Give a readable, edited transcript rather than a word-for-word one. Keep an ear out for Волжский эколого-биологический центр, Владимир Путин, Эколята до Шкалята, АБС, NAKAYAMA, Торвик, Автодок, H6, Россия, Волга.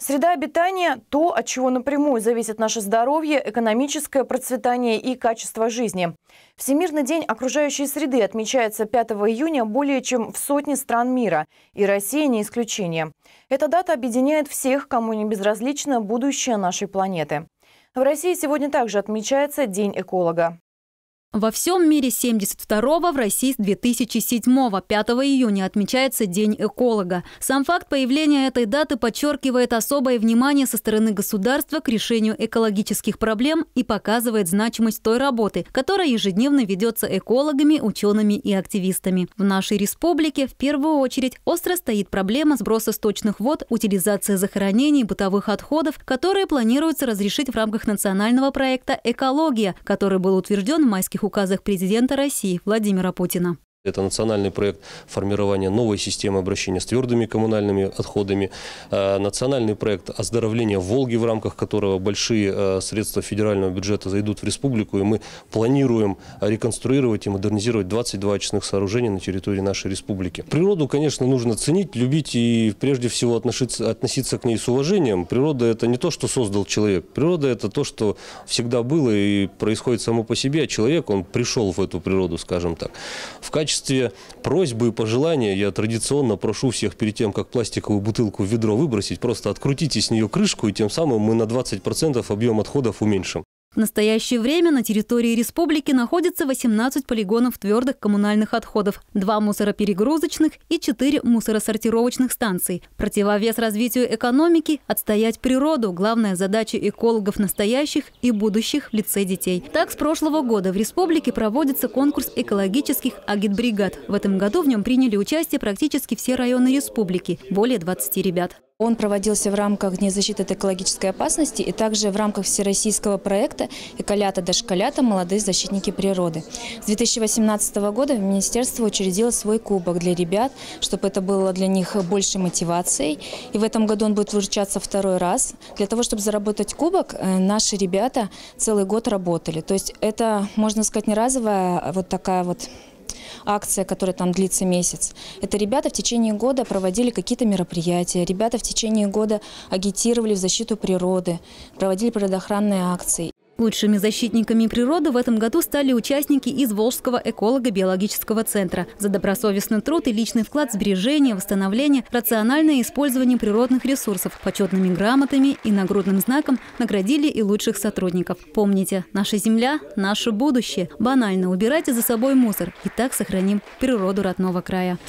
Среда обитания – то, от чего напрямую зависит наше здоровье, экономическое процветание и качество жизни. Всемирный день окружающей среды отмечается 5 июня более чем в сотне стран мира. И Россия не исключение. Эта дата объединяет всех, кому не безразлично будущее нашей планеты. В России сегодня также отмечается День эколога. Во всем мире с 1972-го, в России с 2007-го, 5 июня отмечается День эколога. Сам факт появления этой даты подчеркивает особое внимание со стороны государства к решению экологических проблем и показывает значимость той работы, которая ежедневно ведется экологами, учеными и активистами. В нашей республике в первую очередь остро стоит проблема сброса сточных вод, утилизации захоронений, бытовых отходов, которые планируется разрешить в рамках национального проекта «Экология», который был утвержден в майских указах президента России Владимира Путина. Это национальный проект формирования новой системы обращения с твердыми коммунальными отходами, национальный проект оздоровления Волги, в рамках которого большие средства федерального бюджета зайдут в республику, и мы планируем реконструировать и модернизировать 22 очистных сооружения на территории нашей республики. Природу, конечно, нужно ценить, любить и прежде всего относиться к ней с уважением. Природа – это не то, что создал человек. Природа – это то, что всегда было и происходит само по себе, а человек, он пришел в эту природу, скажем так. В качестве просьбы и пожелания я традиционно прошу всех перед тем, как пластиковую бутылку в ведро выбросить, просто открутите с нее крышку, и тем самым мы на 20% объем отходов уменьшим. В настоящее время на территории республики находится 18 полигонов твердых коммунальных отходов, 2 мусороперегрузочных и 4 мусоросортировочных станций. Противовес развитию экономики – отстоять природу – главная задача экологов настоящих и будущих в лице детей. Так, с прошлого года в республике проводится конкурс экологических агитбригад. В этом году в нем приняли участие практически все районы республики – более 20 ребят. Он проводился в рамках Дня защиты от экологической опасности и также в рамках всероссийского проекта «Эколята до Шкалята. Молодые защитники природы». С 2018 года министерство учредило свой кубок для ребят, чтобы это было для них большей мотивацией. И в этом году он будет вручаться второй раз. Для того, чтобы заработать кубок, наши ребята целый год работали. То есть это, можно сказать, не разовая вот такая вот акция, которая там длится месяц. Это ребята в течение года проводили какие-то мероприятия, ребята в течение года агитировали в защиту природы, проводили природоохранные акции. Лучшими защитниками природы в этом году стали участники из Волжского эколого-биологического центра. За добросовестный труд и личный вклад в сбережение, восстановление, рациональное использование природных ресурсов почетными грамотами и нагрудным знаком наградили и лучших сотрудников. Помните, наша земля – наше будущее. Банально убирайте за собой мусор, и так сохраним природу родного края.